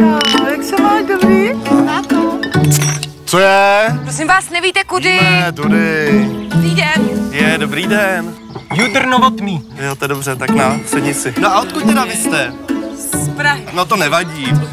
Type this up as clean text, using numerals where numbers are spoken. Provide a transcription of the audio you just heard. Jirka, jak se máš, dobrý? Co je? Prosím vás, nevíte kudy? Ne, tudy. Dobrý den. Je, dobrý den. Judr Novotný. Jo, to je dobře, tak na sedni si. No a odkud teda vy jste? Z Prahy. No to nevadí.